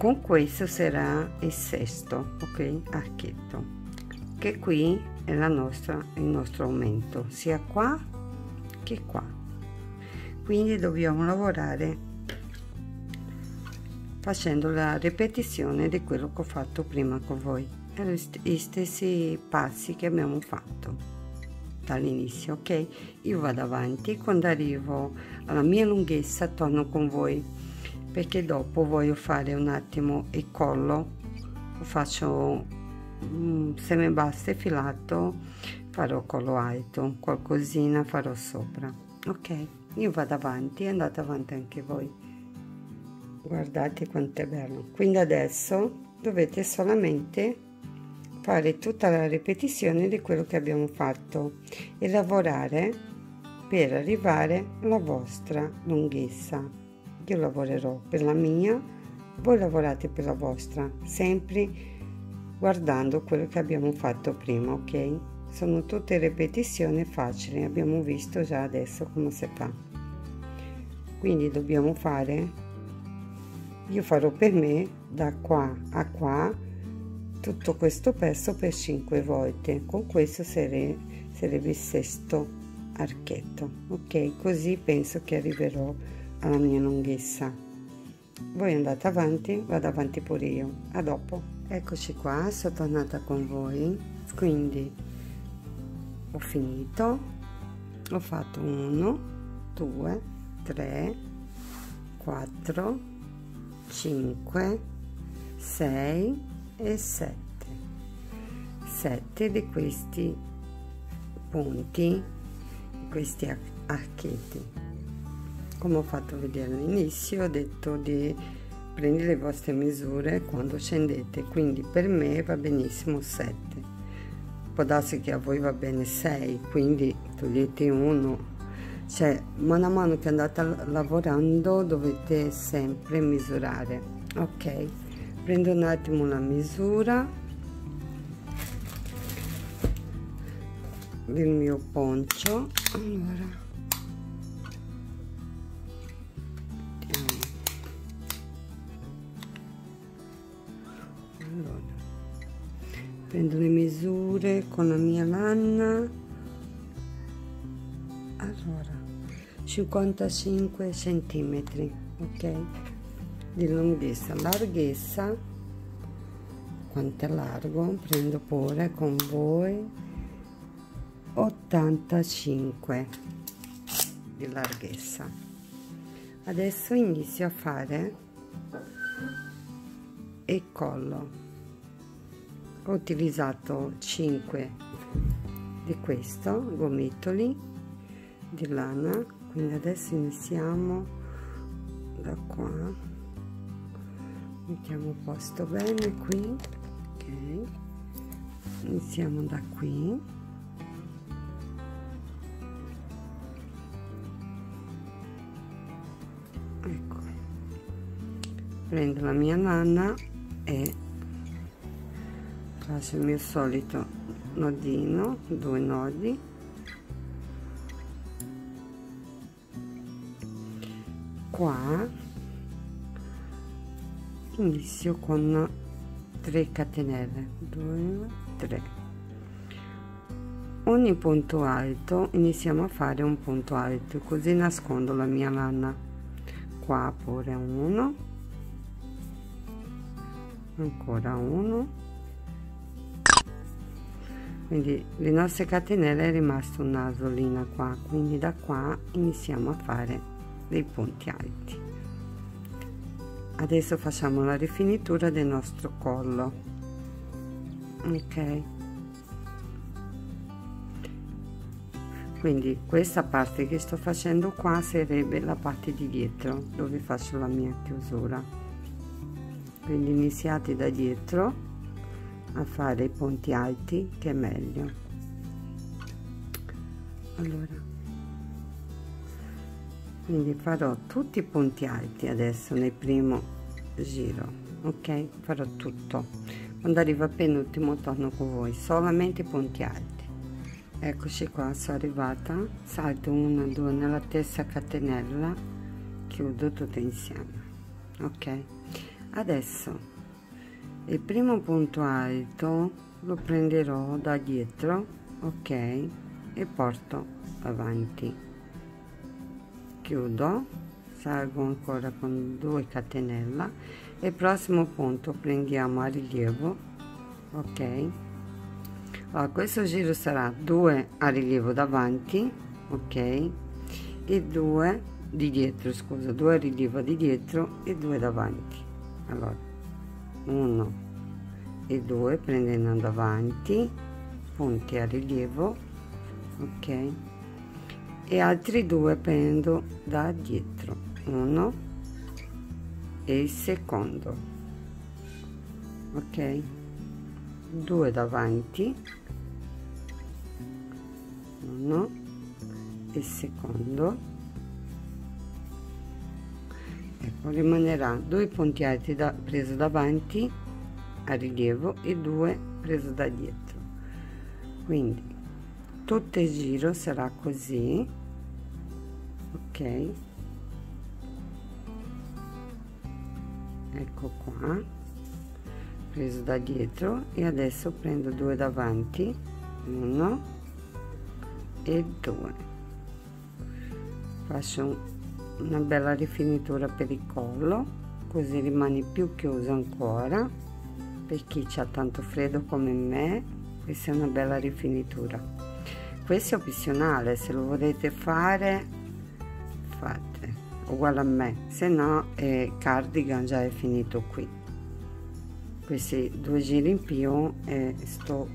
con questo sarà il sesto, ok, archetto, che qui è la nostra, il nostro aumento sia qua che qua, quindi dobbiamo lavorare facendo la ripetizione di quello che ho fatto prima con voi, gli stessi passi che abbiamo fatto dall'inizio, ok. Io vado avanti, quando arrivo alla mia lunghezza torno con voi, perché dopo voglio fare un attimo il collo, faccio, se mi basta il filato farò collo alto, qualcosina farò sopra, ok. Io vado avanti, andate avanti anche voi, guardate quanto è bello. Quindi adesso dovete solamente fare tutta la ripetizione di quello che abbiamo fatto e lavorare per arrivare alla vostra lunghezza. Io lavorerò per la mia, voi lavorate per la vostra, sempre guardando quello che abbiamo fatto prima, ok? Sono tutte ripetizioni facili, abbiamo visto già adesso come si fa, quindi dobbiamo fare, io farò per me da qua a qua tutto questo pezzo per cinque volte, con questo sare, sarebbe il sesto archetto, ok. Così penso che arriverò alla mia lunghezza. Voi andate avanti, vado avanti pure io. A dopo. Eccoci qua, sono tornata con voi, quindi ho finito, ho fatto uno due tre quattro cinque sei e sette sette di questi punti, questi archetti. Come ho fatto vedere all'inizio, ho detto di prendere le vostre misure quando scendete, quindi per me va benissimo sette, può darsi che a voi va bene sei, quindi togliete uno, cioè mano a mano che andate lavorando dovete sempre misurare, ok. Prendo un attimo la misura del mio poncio, allora allora prendo le misure con la mia lana, allora cinquantacinque centimetri, ok, di lunghezza. Larghezza, quanto è largo, prendo pure con voi, ottantacinque di larghezza. Adesso inizio a fare il collo, ho utilizzato cinque di questo gomitoli di lana, quindi adesso iniziamo da qua, mettiamo a posto bene qui, ok, iniziamo da qui, ecco, prendo la mia lana e faccio il mio solito nodino, due nodi, qua inizio con tre catenelle, due tre, ogni punto alto iniziamo a fare un punto alto, così nascondo la mia lana qua, pure uno, ancora uno, quindi le nostre catenelle è rimasto una nasolina qua, quindi da qua iniziamo a fare dei punti alti. Adesso facciamo la rifinitura del nostro collo, ok, quindi questa parte che sto facendo qua sarebbe la parte di dietro dove faccio la mia chiusura, quindi iniziate da dietro a fare i punti alti che è meglio. Allora, quindi farò tutti i punti alti adesso nel primo giro, ok, farò tutto, quando arrivo al penultimo torno con voi, solamente punti alti. Eccoci qua, sono arrivata, salto uno due nella terza catenella, chiudo tutto insieme, ok. Adesso il primo punto alto lo prenderò da dietro, ok, e porto avanti, chiudo, salgo ancora con due catenella e prossimo punto prendiamo a rilievo, ok. Allora, questo giro sarà due a rilievo davanti, ok, e due di dietro, scusa, due a rilievo di dietro e due davanti. Allora uno e due prendendo davanti, punti a rilievo, ok, e altri due prendo da dietro, uno e il secondo, ok, due davanti, uno e secondo, ecco, rimanerà due punti alti da preso davanti a rilievo e due preso da dietro. Quindi tutto il giro sarà così, ok, ecco qua, preso da dietro, e adesso prendo due davanti, uno e due, faccio una bella rifinitura per il collo, così rimane più chiuso ancora. Per chi c'ha tanto freddo come me, questa è una bella rifinitura. Questo è opzionale, se lo volete fare fate uguale a me, se no eh, cardigan già è finito qui. Questi due giri in più eh, sto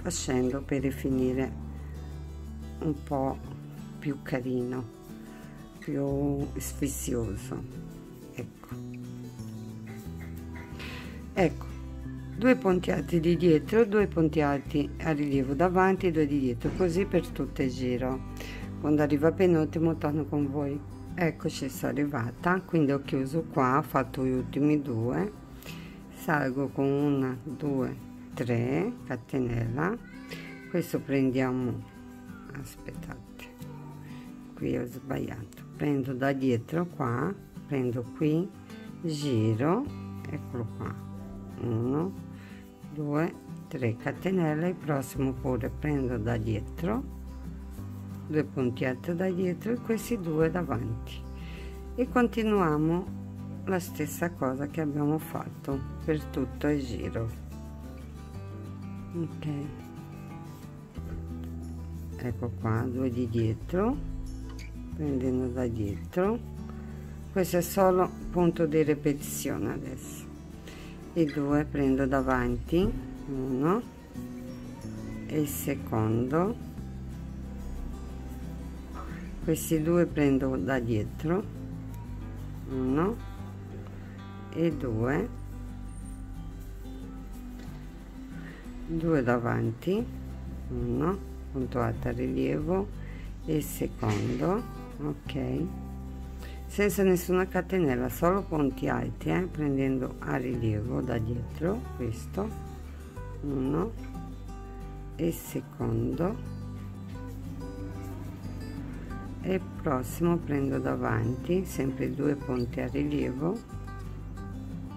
facendo per rifinire un po' più carino, più sfizioso, ecco, ecco, due punti alti di dietro, due punti alti a rilievo davanti, due di dietro, così per tutto il giro. Quando arriva penultimo torno con voi. Eccoci, sono arrivata, quindi ho chiuso qua, ho fatto gli ultimi due, salgo con una, due, tre catenella, questo prendiamo, aspettate, qui ho sbagliato, prendo da dietro qua, prendo qui, giro, eccolo qua, uno, due, tre catenella, il prossimo pure prendo da dietro, due punti alti da dietro e questi due davanti, e continuiamo la stessa cosa che abbiamo fatto per tutto il giro, ok, ecco qua, due di dietro prendendo da dietro, questo è solo punto di ripetizione adesso, e due prendo davanti, uno e il secondo, questi due prendo da dietro, uno e due, due davanti, uno, punto alto a rilievo e secondo, ok, senza nessuna catenella, solo punti alti, eh, prendendo a rilievo da dietro, questo, uno e secondo, e prossimo prendo davanti sempre due punti a rilievo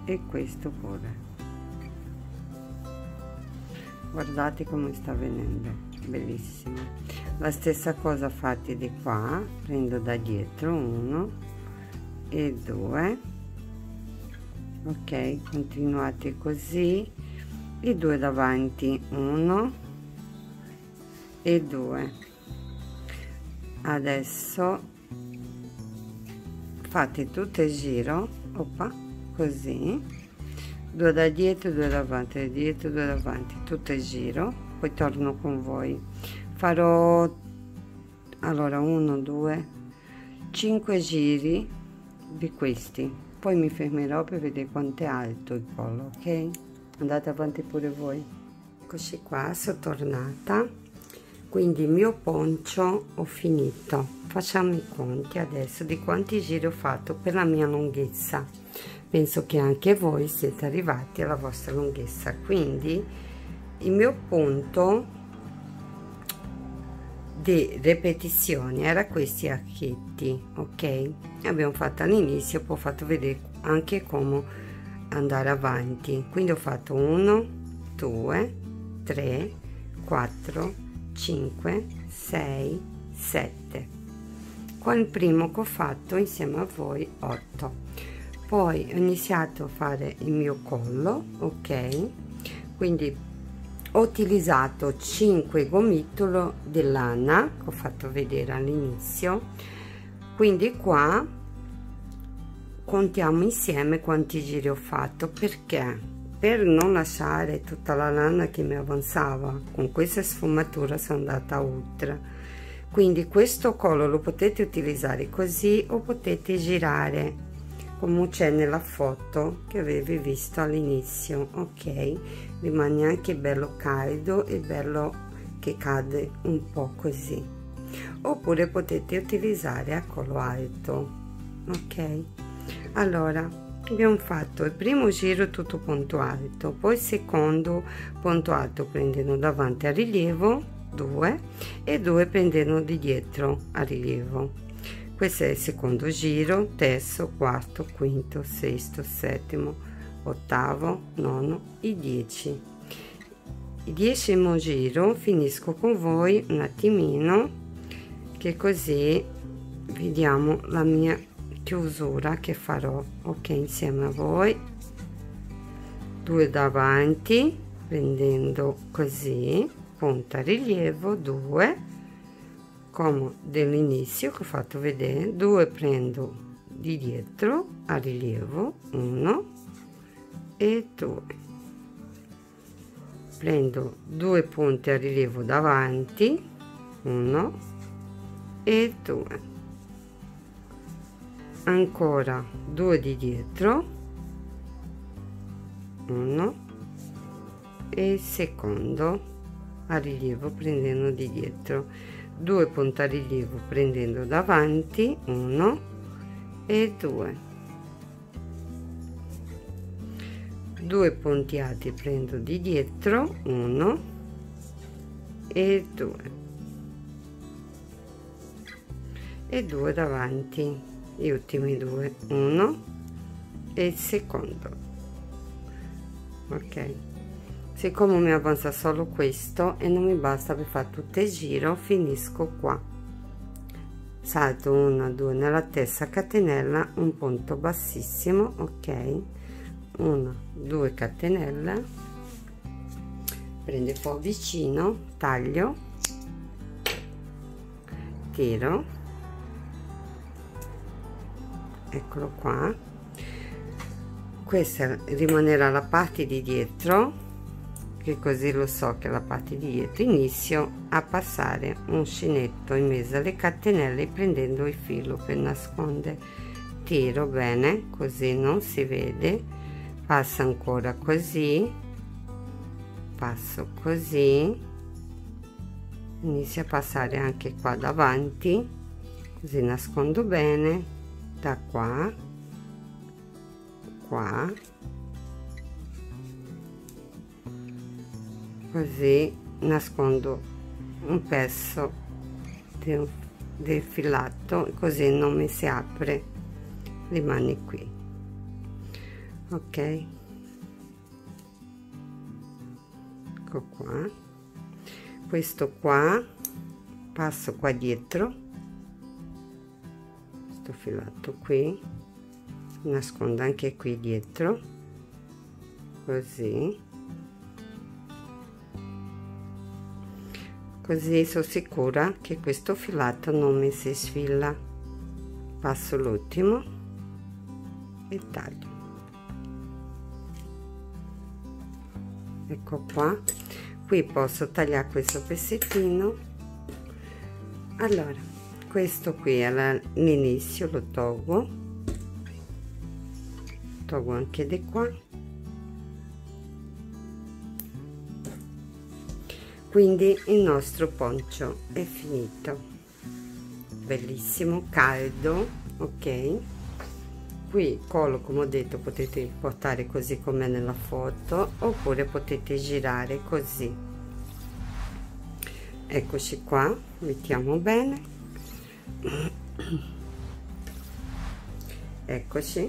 e questo pure. Guardate come sta venendo, bellissimo. La stessa cosa fate di qua, prendo da dietro uno e due, ok, continuate così, e due davanti, uno e due. Adesso fate tutto il giro, oppa, così, due da dietro, due davanti, da dietro, due davanti, tutto il giro, poi torno con voi. Farò allora uno, due, cinque giri di questi, poi mi fermerò per vedere quanto è alto il collo, ok? Andate avanti pure voi. Eccoci qua, sono tornata. Quindi il mio poncio ho finito, facciamo i conti adesso di quanti giri ho fatto per la mia lunghezza, penso che anche voi siete arrivati alla vostra lunghezza, quindi il mio punto di ripetizione era questi archetti, ok, abbiamo fatto all'inizio, poi ho fatto vedere anche come andare avanti, quindi ho fatto uno due tre quattro cinque sei sette, con il primo che ho fatto insieme a voi otto, poi ho iniziato a fare il mio collo, ok, quindi ho utilizzato cinque gomitolo di lana che ho fatto vedere all'inizio, quindi qua contiamo insieme quanti giri ho fatto, perché per non lasciare tutta la lana che mi avanzava. Con questa sfumatura sono andata oltre, quindi questo collo lo potete utilizzare così o potete girare come c'è nella foto che avevi visto all'inizio, ok, rimane anche bello caldo e bello che cade un po' così, oppure potete utilizzare a collo alto, ok. Allora abbiamo fatto il primo giro tutto punto alto, poi il secondo punto alto prendendo davanti a rilievo due e due prendendo di dietro a rilievo. Questo è il secondo giro, terzo, quarto, quinto, sesto, settimo, ottavo, nono e dieci. Il decimo giro finisco con voi un attimino, che così vediamo la mia chiusura che farò, ok, insieme a voi. Due davanti prendendo così punta rilievo due come dell'inizio che ho fatto vedere, due prendo di dietro a rilievo uno e due, prendo due punte a rilievo davanti uno e due, ancora due di dietro uno e secondo a rilievo prendendo di dietro, due punta rilievo prendendo davanti uno e due, due punti alti prendo di dietro uno e due e due davanti, gli ultimi due uno e il secondo, ok. Siccome mi avanza solo questo e non mi basta per fare tutto il giro, finisco qua, salto una due nella terza catenella, un punto bassissimo, ok, una due catenelle, prendo un po' vicino, taglio, tiro, eccolo qua, questa rimanerà la parte di dietro, che così lo so che la parte di dietro inizio a passare uncinetto in mezzo alle catenelle prendendo il filo per nascondere, tiro bene così non si vede, passo ancora così, passo così, inizio a passare anche qua davanti così nascondo bene, da qua qua così nascondo un pezzo del, del filato, così non mi si apre, rimane qui, ok, ecco qua, questo qua passo qua dietro filato qui, nascondo anche qui dietro così, così sono sicura che questo filato non mi si sfila, passo l'ultimo e taglio, ecco qua, qui posso tagliare questo pezzettino. Allora questo qui all'inizio lo tolgo, tolgo anche di qua, quindi il nostro poncio è finito, bellissimo, caldo, ok. Qui collo come ho detto potete portare così come nella foto, oppure potete girare così, eccoci qua, mettiamo bene, eccoci,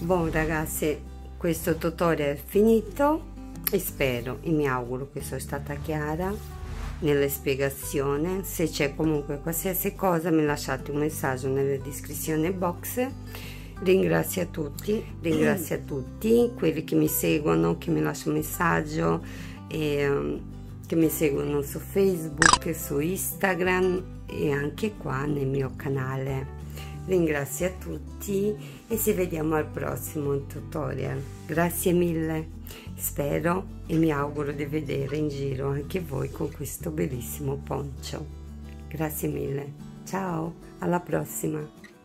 Buon ragazzi, questo tutorial è finito e spero e mi auguro che sono stata chiara nelle spiegazioni. Se c'è comunque qualsiasi cosa, mi lasciate un messaggio nella descrizione box. Ringrazio a tutti, ringrazio a tutti quelli che mi seguono, che mi lasciano messaggio, e che mi seguono su Facebook, su Instagram e anche qua nel mio canale. Ringrazio a tutti e ci vediamo al prossimo tutorial. Grazie mille, spero e mi auguro di vedere in giro anche voi con questo bellissimo poncho. Grazie mille, ciao, alla prossima.